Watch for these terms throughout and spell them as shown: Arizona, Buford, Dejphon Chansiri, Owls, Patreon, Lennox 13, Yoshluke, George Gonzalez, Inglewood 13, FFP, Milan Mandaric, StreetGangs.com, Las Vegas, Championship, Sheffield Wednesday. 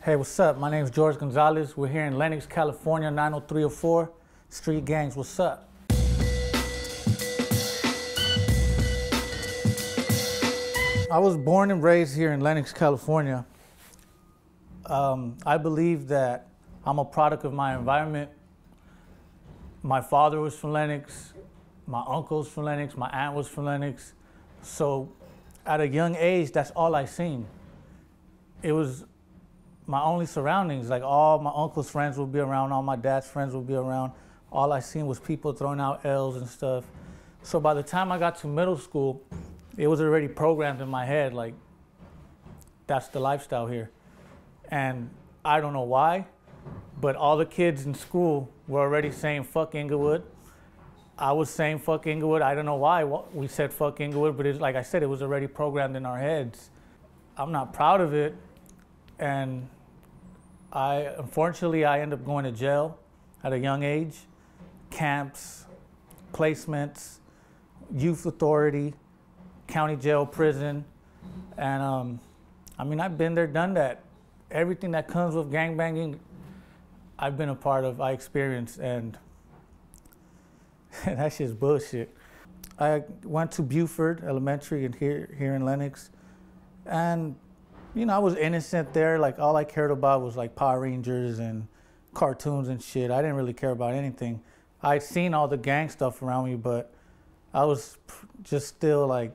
Hey, what's up? My name is George Gonzalez. We're here in Lennox, California, 90304. Street Gangs, what's up? I was born and raised here in Lennox, California. I believe that I'm a product of my environment. My father was from Lennox. My uncle was from Lennox. My aunt was from Lennox. So at a young age, that's all I seen. It was my only surroundings. Like, all my uncle's friends would be around, all my dad's friends would be around. All I seen was people throwing out L's and stuff. So by the time I got to middle school, it was already programmed in my head, like, that's the lifestyle here. And I don't know why, but all the kids in school were already saying fuck Inglewood. I was saying fuck Inglewood. I don't know why we said fuck Inglewood, but it's, like I said, it was already programmed in our heads. I'm not proud of it, and unfortunately I end up going to jail at a young age. Camps, placements, youth authority, county jail, prison. And I mean, I've been there, done that. Everything that comes with gangbanging, I've been a part of, I experienced, and that's just bullshit. I went to Buford Elementary and here in Lennox, and you know, I was innocent there. Like, all I cared about was like Power Rangers and cartoons and shit. I didn't really care about anything. I'd seen all the gang stuff around me, but I was just still like,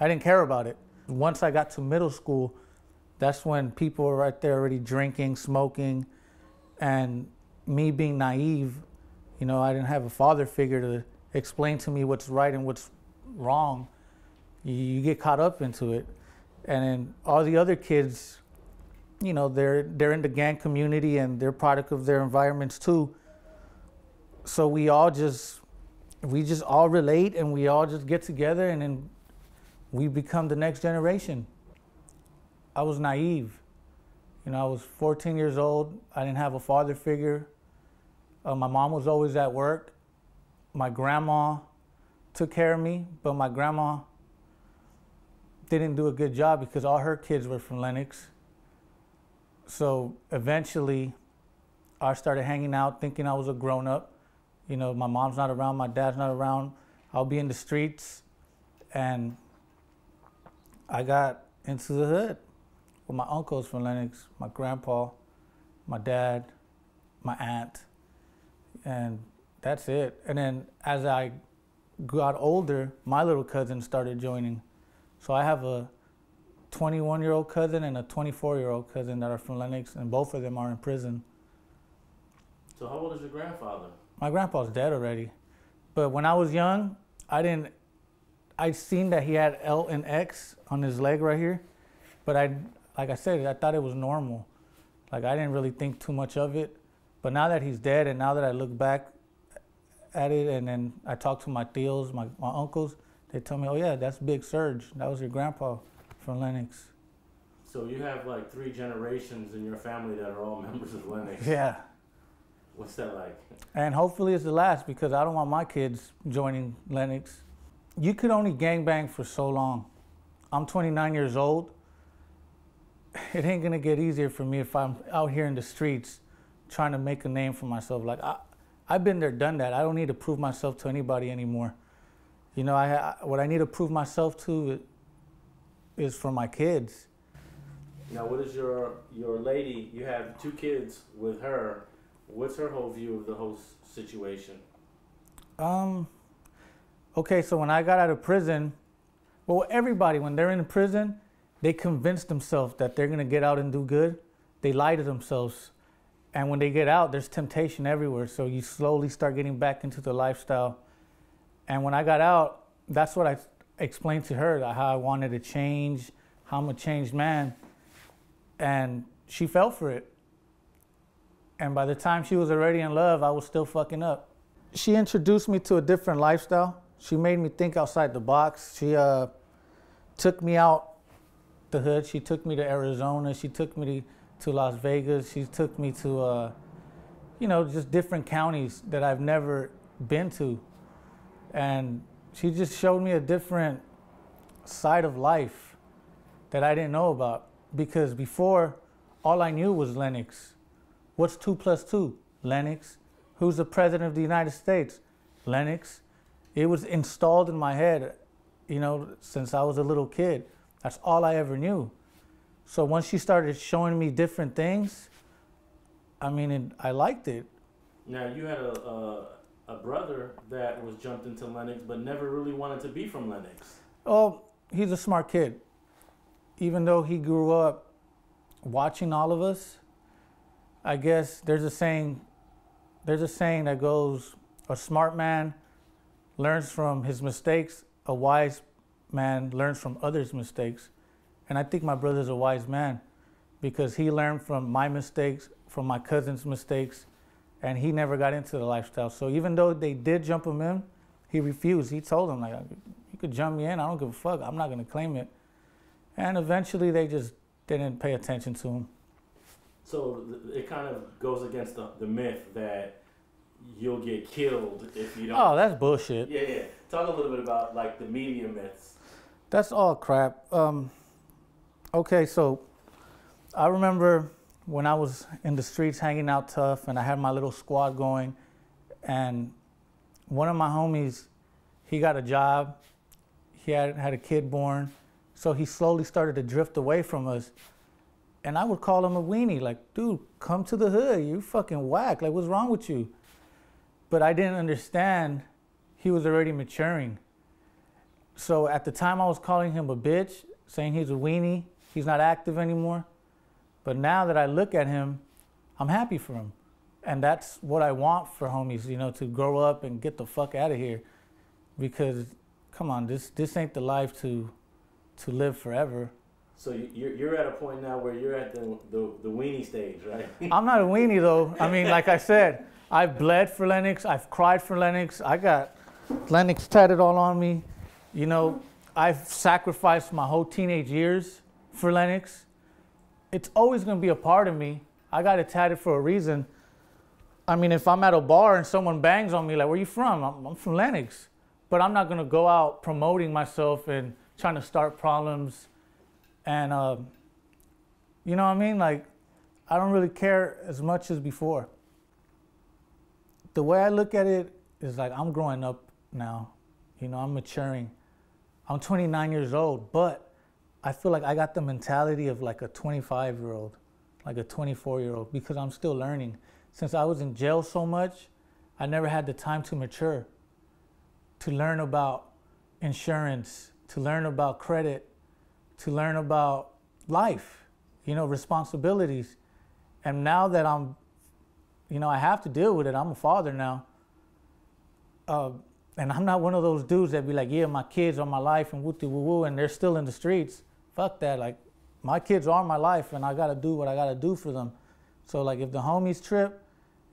I didn't care about it. Once I got to middle school, that's when people were right there already drinking, smoking, and me being naive, you know, I didn't have a father figure to explain to me what's right and what's wrong. You get caught up into it. And then all the other kids, you know, they're in the gang community and they're product of their environments too. So we just all relate, and we all just get together, and then we become the next generation. I was naive. You know, I was 14 years old. I didn't have a father figure. My mom was always at work. My grandma took care of me, but my grandma didn't do a good job because all her kids were from Lennox. So eventually I started hanging out thinking I was a grown up. You know, my mom's not around, my dad's not around. I'll be in the streets, and I got into the hood. Well, my uncle's from Lennox, my grandpa, my dad, my aunt, and that's it. And then as I got older, my little cousin started joining. So I have a 21-year-old cousin and a 24-year-old cousin that are from Lennox, and both of them are in prison. So how old is your grandfather? My grandpa's dead already. But when I was young, I'd seen that he had L and X on his leg right here. But like I said, I thought it was normal. Like, I didn't really think too much of it. But now that he's dead, and now that I look back at it, and then I talk to my tios, my uncles, they tell me, oh yeah, that's Big Surge. That was your grandpa from Lennox. So you have like three generations in your family that are all members of Lennox. Yeah. What's that like? And hopefully it's the last, because I don't want my kids joining Lennox. You could only gangbang for so long. I'm 29 years old. It ain't gonna get easier for me if I'm out here in the streets trying to make a name for myself. Like, I've been there, done that. I don't need to prove myself to anybody anymore. You know, what I need to prove myself to is for my kids. Now, what is your lady? You have two kids with her. What's her whole view of the whole situation? Okay, so when I got out of prison, well, everybody, when they're in prison, they convince themselves that they're going to get out and do good. They lie to themselves. And when they get out, there's temptation everywhere. So you slowly start getting back into the lifestyle. And when I got out, that's what I explained to her, how I wanted to change, how I'm a changed man. And she fell for it. And by the time she was already in love, I was still fucking up. She introduced me to a different lifestyle. She made me think outside the box. She took me out the hood. She took me to Arizona. She took me to Las Vegas. She took me to, you know, just different counties that I've never been to. And she just showed me a different side of life that I didn't know about. Because before, all I knew was Lennox. What's 2 + 2? Lennox. Who's the president of the United States? Lennox. It was installed in my head, you know, since I was a little kid. That's all I ever knew. So once she started showing me different things, I mean, I liked it. Now, you had a brother that was jumped into Lennox, but never really wanted to be from Lennox. Oh, he's a smart kid. Even though he grew up watching all of us, I guess there's a saying that goes, a smart man learns from his mistakes, a wise man learns from others' mistakes. And I think my brother's a wise man because he learned from my mistakes, from my cousin's mistakes, and he never got into the lifestyle. So even though they did jump him in, he refused. He told them, like, you could jump me in, I don't give a fuck, I'm not gonna claim it. And eventually they just didn't pay attention to him. So it kind of goes against the myth that you'll get killed if you don't. Oh, that's bullshit. Yeah, yeah. Talk a little bit about, like, the media myths. That's all crap. Okay, so I remember when I was in the streets hanging out tough and I had my little squad going, and one of my homies, he got a job. He had a kid born. So he slowly started to drift away from us. And I would call him a weenie, like, dude, come to the hood, you fucking whack, like, what's wrong with you? But I didn't understand he was already maturing. So at the time I was calling him a bitch, saying he's a weenie, he's not active anymore. But now that I look at him, I'm happy for him. And that's what I want for homies, you know, to grow up and get the fuck out of here. Because, come on, this ain't the life to live forever. So you're at a point now where you're at the weenie stage, right? I'm not a weenie, though. I mean, like I said, I've bled for Lennox. I've cried for Lennox. I got Lennox tatted all on me. You know, I've sacrificed my whole teenage years for Lennox. It's always going to be a part of me. I got it tatted for a reason. I mean, if I'm at a bar and someone bangs on me, like, where you from? I'm from Lennox. But I'm not going to go out promoting myself and trying to start problems. And you know what I mean? Like, I don't really care as much as before. The way I look at it is like, I'm growing up now. You know, I'm maturing. I'm 29 years old, but I feel like I got the mentality of like a 25-year-old, like a 24-year-old, because I'm still learning. Since I was in jail so much, I never had the time to mature, to learn about insurance, to learn about credit, to learn about life, you know, responsibilities. And now that I'm, you know, I have to deal with it. I'm a father now. And I'm not one of those dudes that be like, yeah, my kids are my life and woo-dee-woo-woo, and they're still in the streets. Fuck that. Like, my kids are my life, and I got to do what I got to do for them. So, like, if the homies trip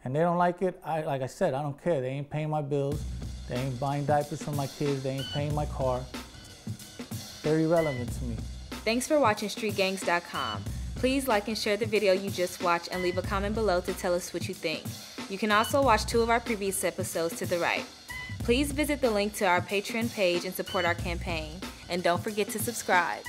and they don't like it, like I said, I don't care. They ain't paying my bills. They ain't buying diapers for my kids. They ain't paying my car. They're irrelevant to me. Thanks for watching StreetGangs.com. Please like and share the video you just watched and leave a comment below to tell us what you think. You can also watch 2 of our previous episodes to the right. Please visit the link to our Patreon page and support our campaign. And don't forget to subscribe.